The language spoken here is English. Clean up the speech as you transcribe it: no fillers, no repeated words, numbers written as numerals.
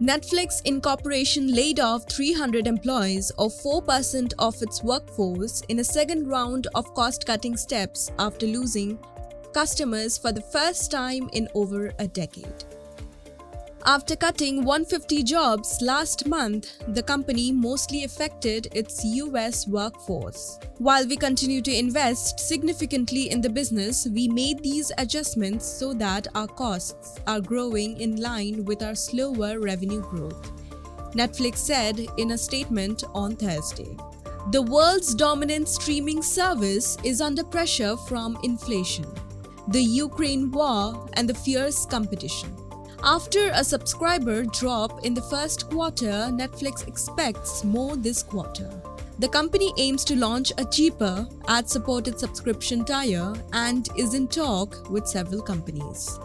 Netflix Inc. laid off 300 employees or 4% of its workforce in a second round of cost-cutting steps after losing customers for the first time in over a decade. After cutting 150 jobs last month, the company mostly affected its US workforce. While we continue to invest significantly in the business, we made these adjustments so that our costs are growing in line with our slower revenue growth, Netflix said in a statement on Thursday. The world's dominant streaming service is under pressure from inflation, the Ukraine war, and the fierce competition. After a subscriber drop in the first quarter, Netflix expects more this quarter. The company aims to launch a cheaper, ad-supported subscription tier and is in talk with several companies.